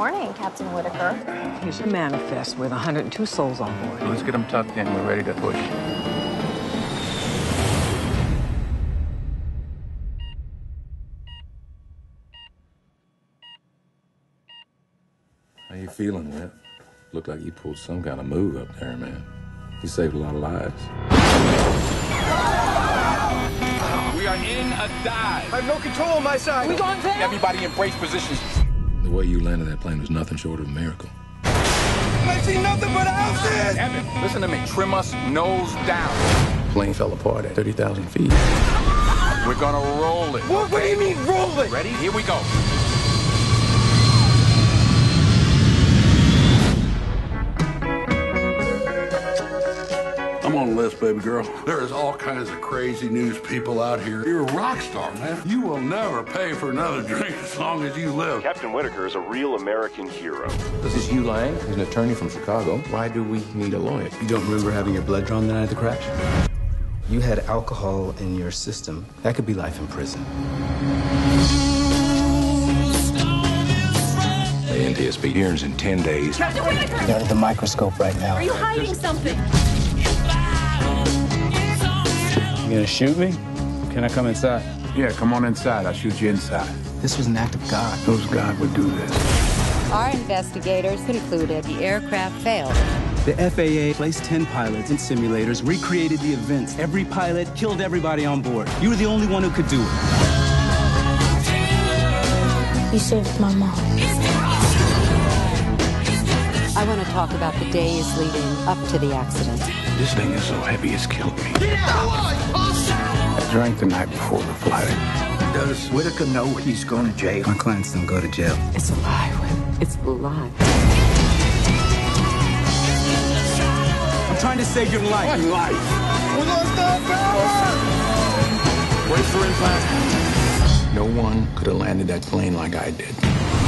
morning, Captain Whitaker. Here's your manifest with 102 souls on board. Let's get them tucked in. We're ready to push. How you feeling, Whip? Look like you pulled some kind of move up there, man. You saved a lot of lives. We are in a dive. I have no control on my side. We going down? Everybody embrace positions. The way you landed that plane was nothing short of a miracle. I see nothing but houses! Evan, listen to me. Trim us nose down. The plane fell apart at 30,000 feet. We're gonna roll it. What do you mean roll it? Ready? Here we go. I'm on the list, baby girl. There is all kinds of crazy news people out here. You're a rock star, man. You will never pay for another drink as long as you live. Captain Whitaker is a real American hero. This is Hugh Lang. He's an attorney from Chicago. Why do we need a lawyer? You don't remember having your blood drawn the night of the crash? You had alcohol in your system. That could be life in prison. The NTSB hearings in 10 days. Captain Whitaker! They're under the microscope right now. Are you hiding something? You gonna shoot me? Can I come inside? Yeah, come on inside. I'll shoot you inside. This was an act of God. Knows God would do this. Our investigators concluded the aircraft failed. The FAA placed 10 pilots in simulators, recreated the events. Every pilot killed everybody on board. You were the only one who could do it. You saved my mom. I want to talk about the days leading up to the accident. This thing is so heavy, it's killed me. I drank the night before the flight. Does Whitaker know he's going to jail? My clients don't go to jail. It's a lie, Whip. It's a lie. I'm trying to save your life. My life. We're going to stop power. Wait for implant. No one could have landed that plane like I did.